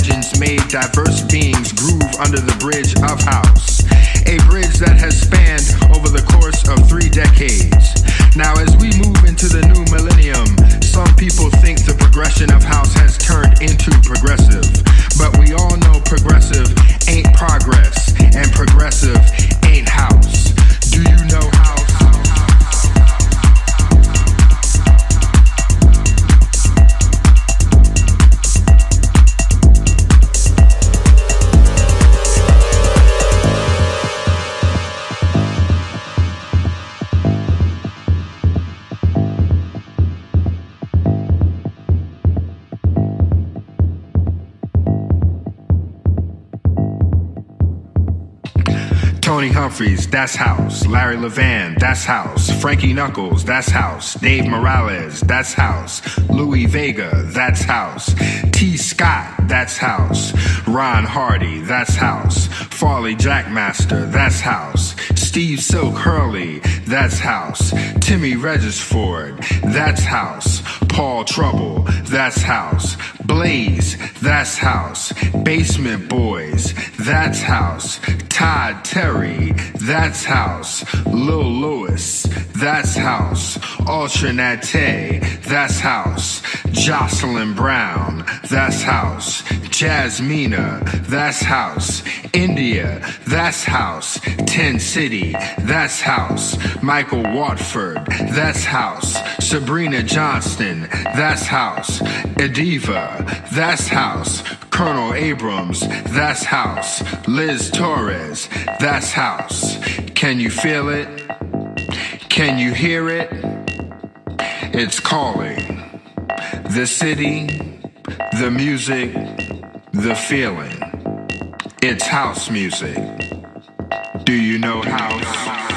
legends made diverse beings groove under the bridge of house, a bridge that has spanned over the course of 3 decades. Now as we move into the new millennium, some people think the progression of house has turned into progressive, but we all know progressive ain't progress, and progressive ain't house. Do you know house? Tony Humphreys, that's house. Larry Levan, that's house. Frankie Knuckles, that's house. Dave Morales, that's house. Louis Vega, that's house. T. Scott, that's house. Ron Hardy, that's house. Farley Jackmaster, that's house. Steve Silk Hurley, that's house. Timmy Regisford, that's house. Paul Trouble, that's house. Blaze, that's house. Basement Boys, that's house. Todd Terry, that's house. Lil Lewis, that's house. Ultranate, that's house. Jocelyn Brown, that's house. Jasmina, that's house. India, that's house. Ten City, that's house. Michael Watford, that's house. Sabrina Johnston, that's house. Ediva, that's house. Colonel Abrams, that's house. Liz Torres, that's house. Can you feel it? Can you hear it? It's calling. The city, the music, the feeling. It's house music. Do you know house?